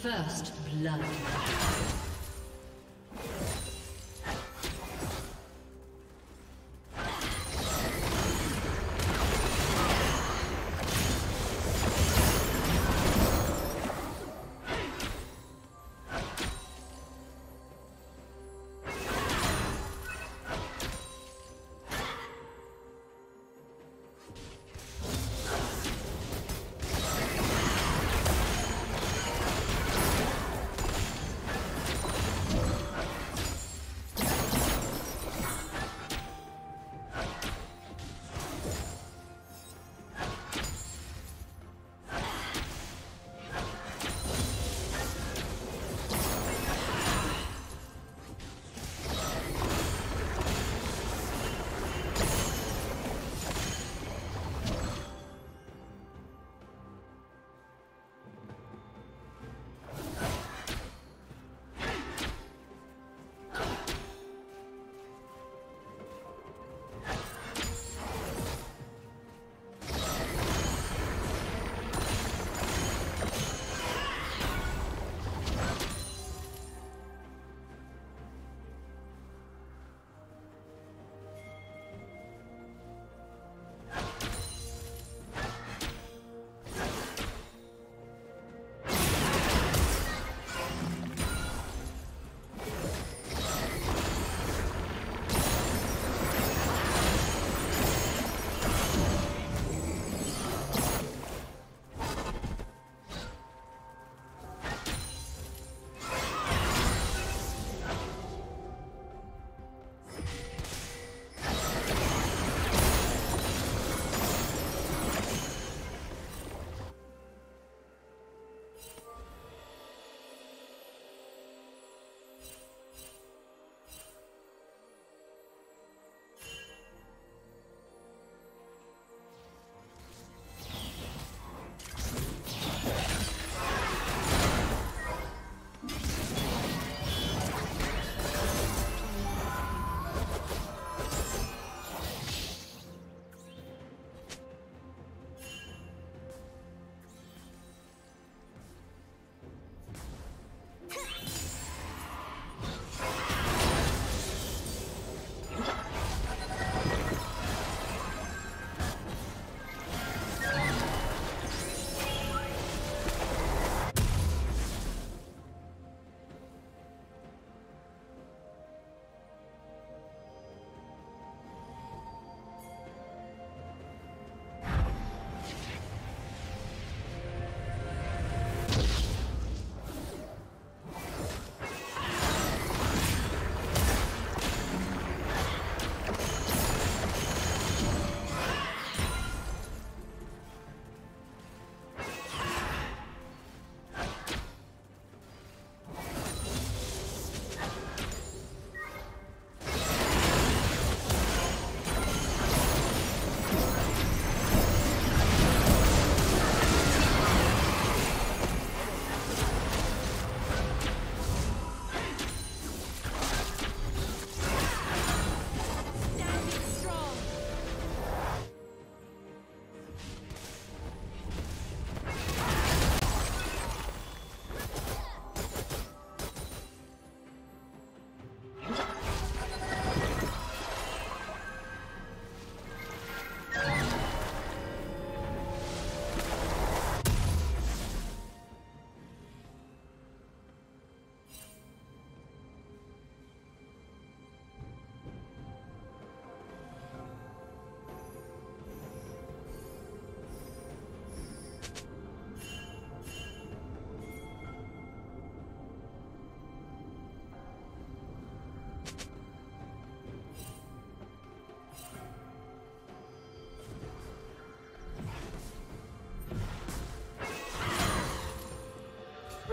First blood.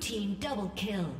Blue team double kill.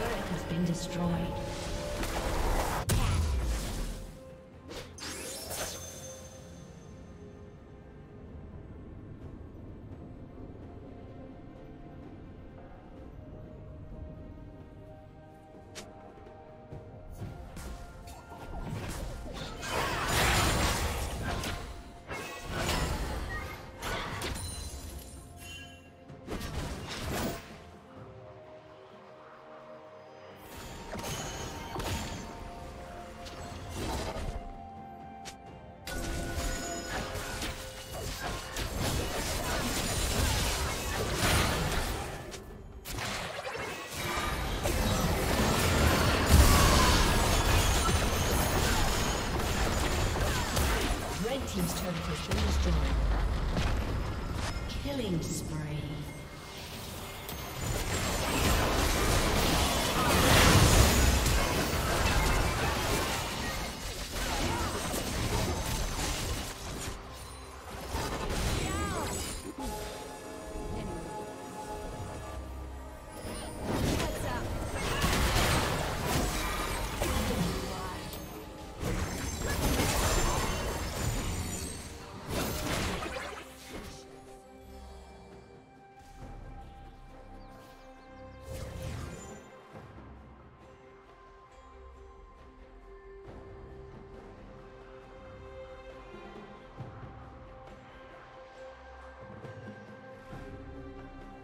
turret has been destroyed. Team's turret has been destroyed. Killing spree.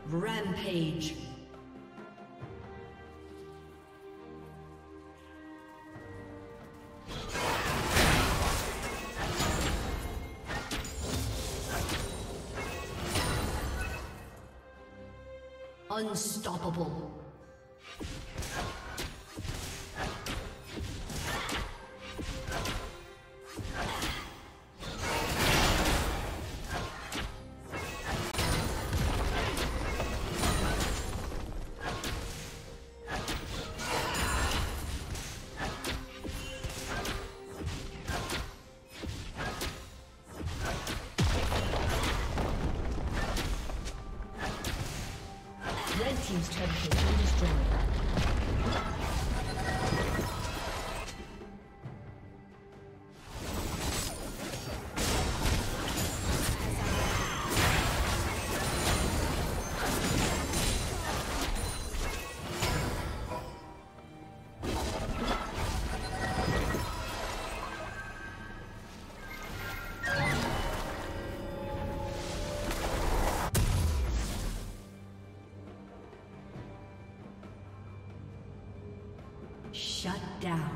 Rampage. Unstoppable. Team's turret has been destroyed. Shut down.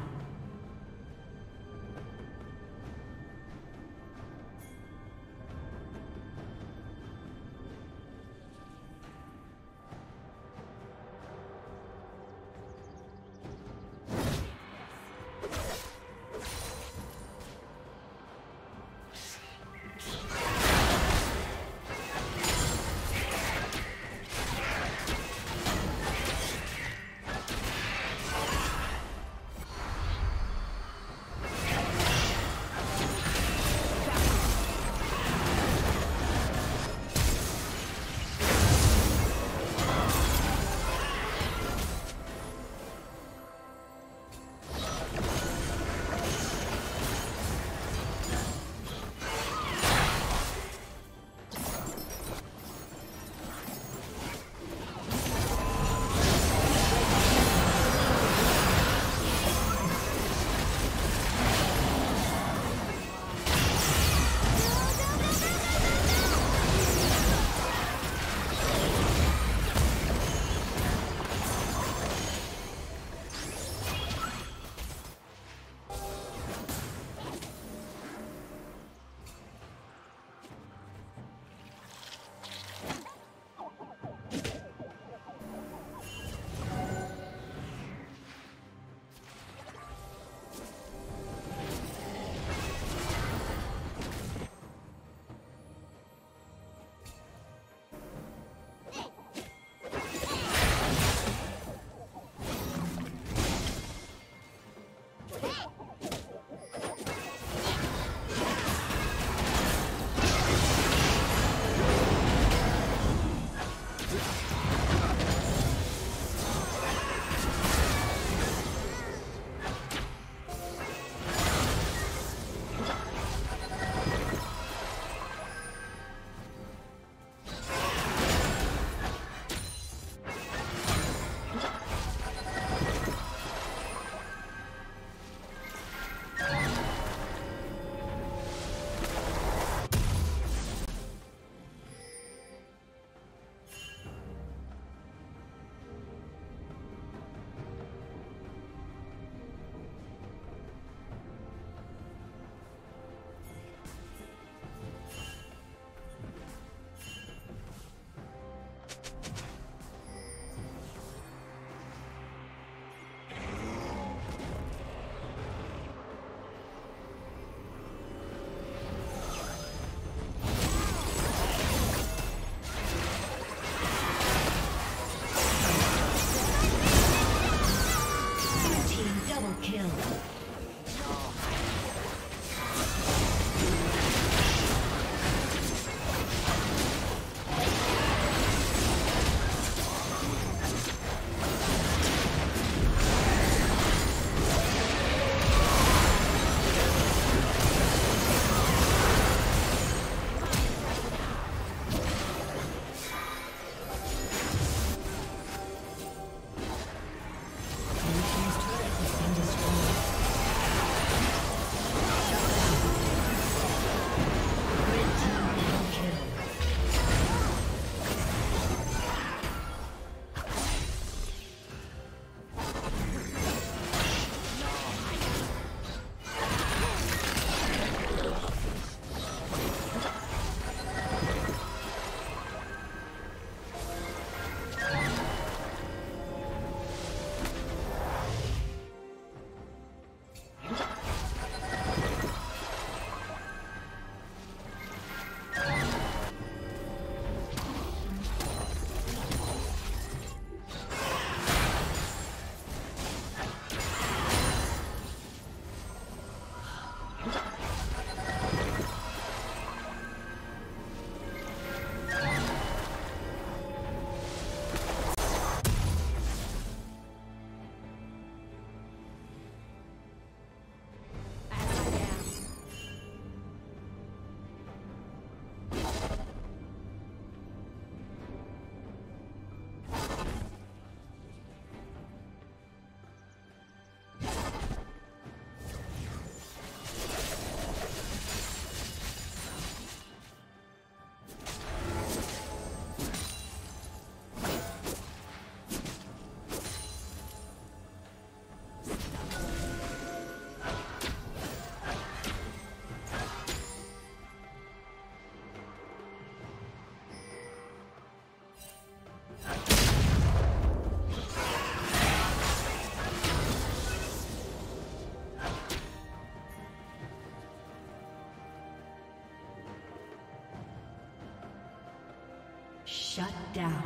Shut down.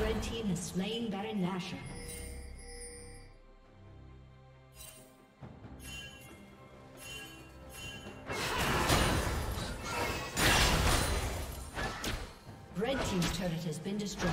Red team has slain Baron Nashor. Red team's turret has been destroyed.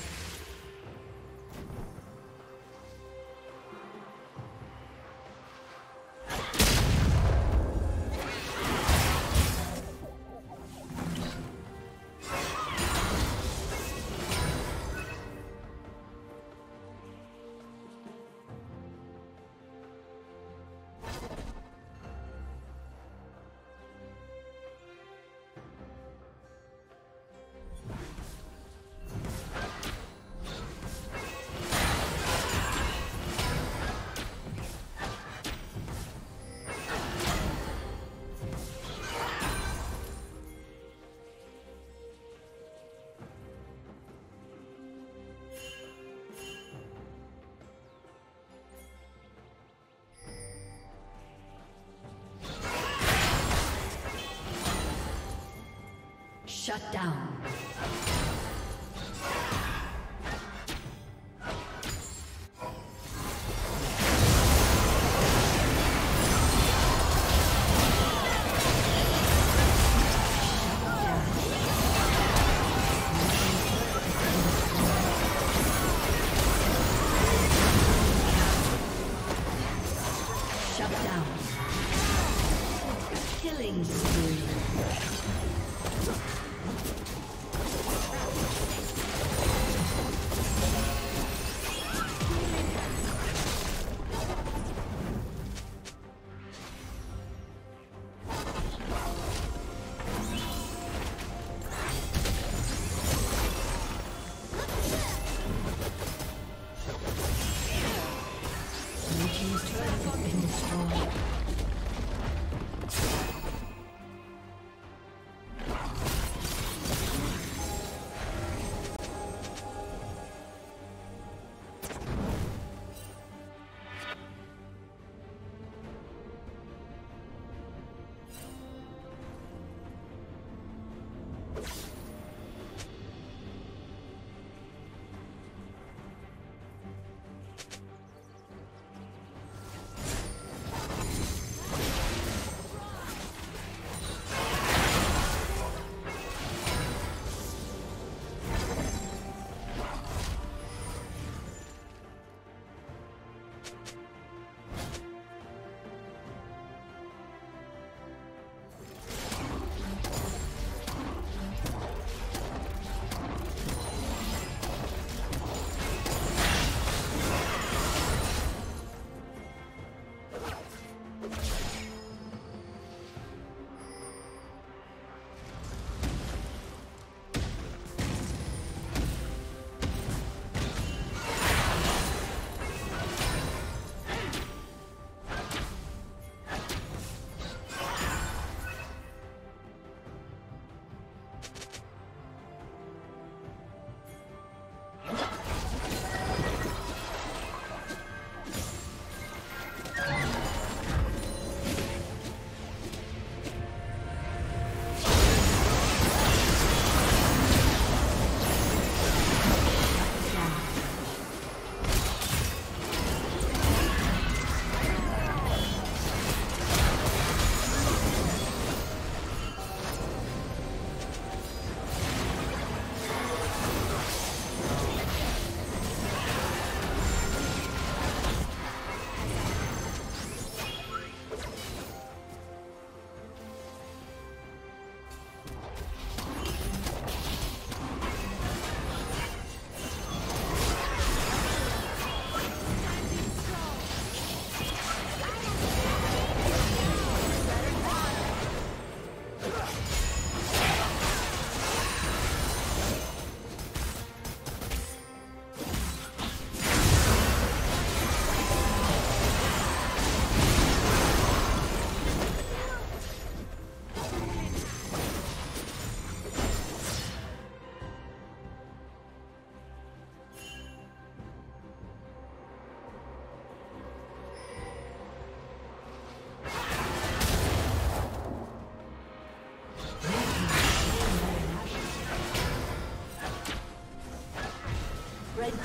Shut down. Killing spree.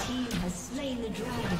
team has slain the dragon.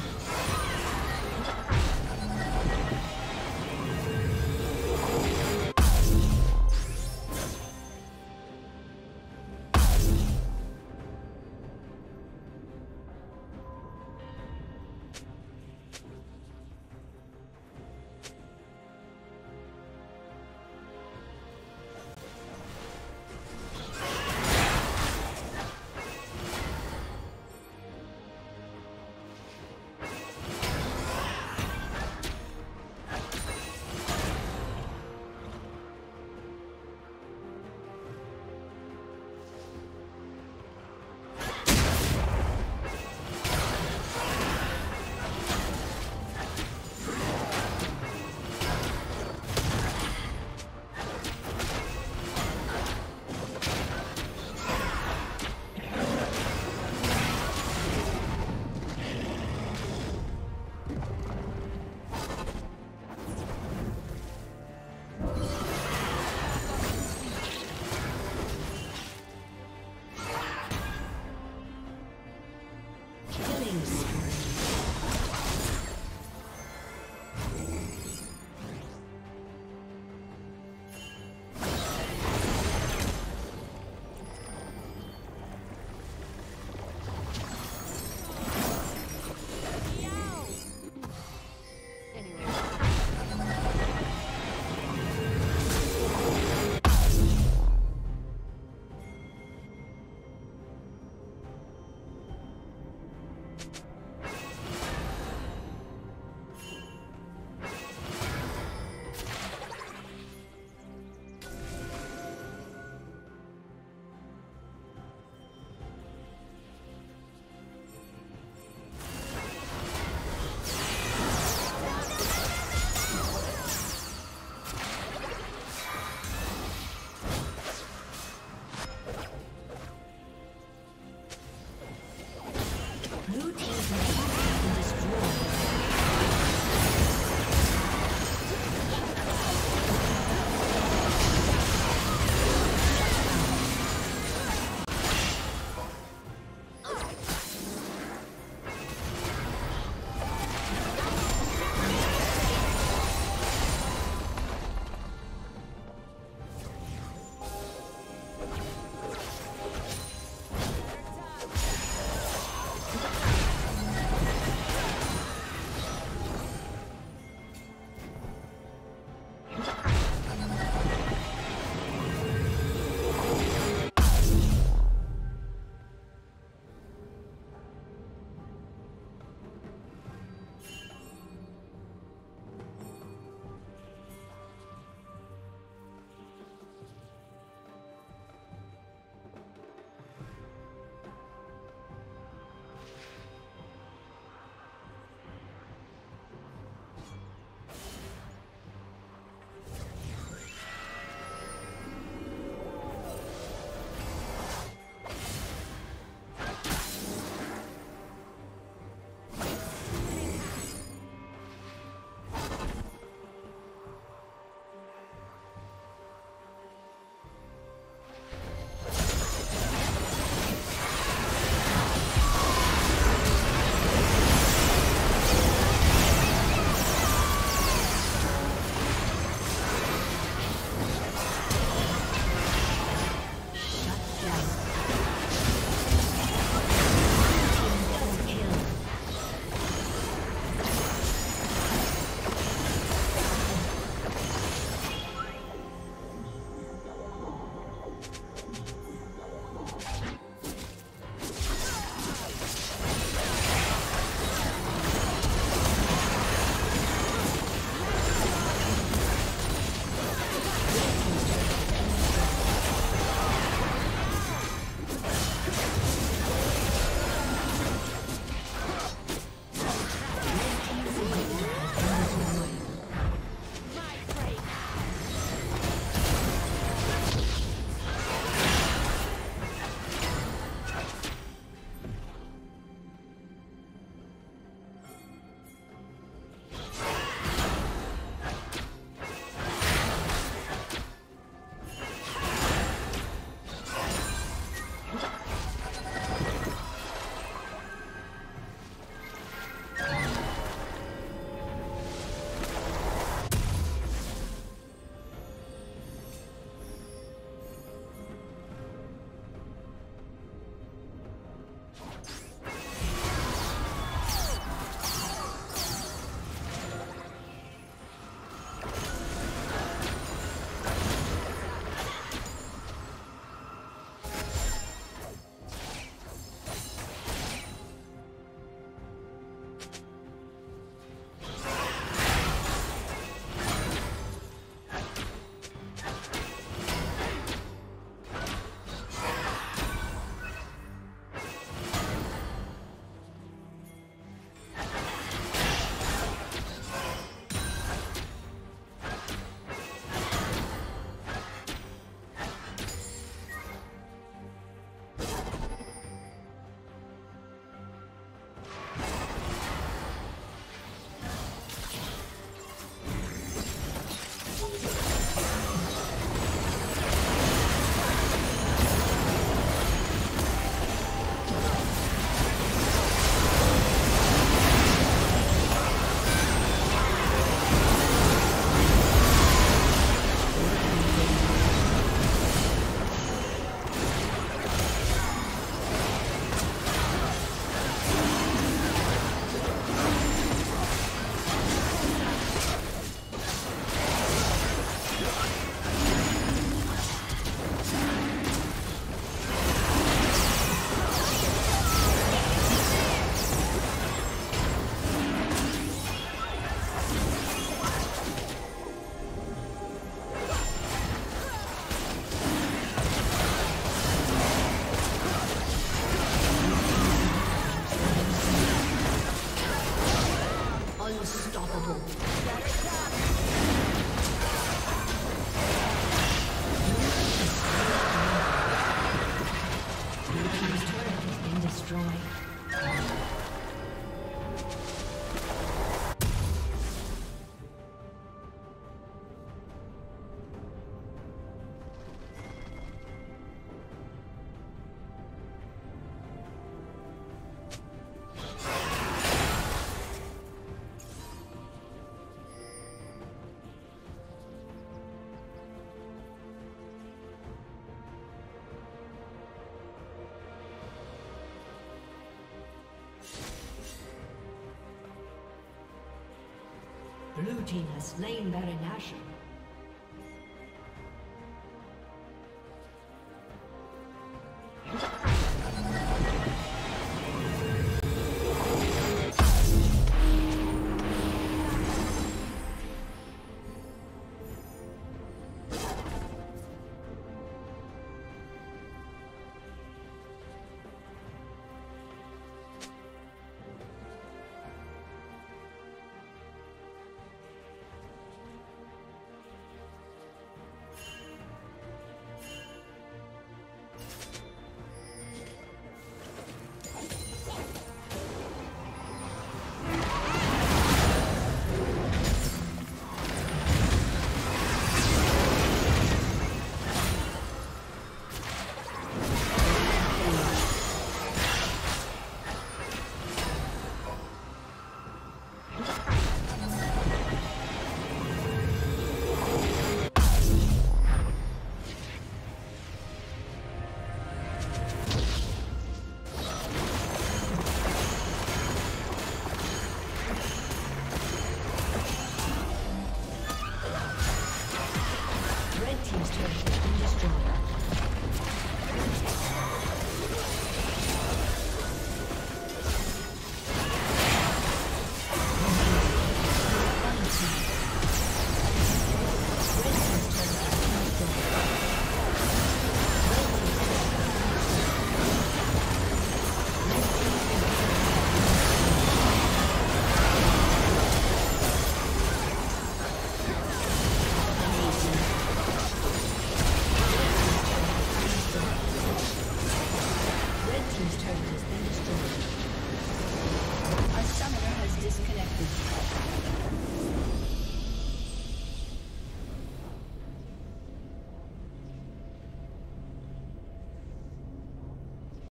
Blue team has slain Baron Nashor.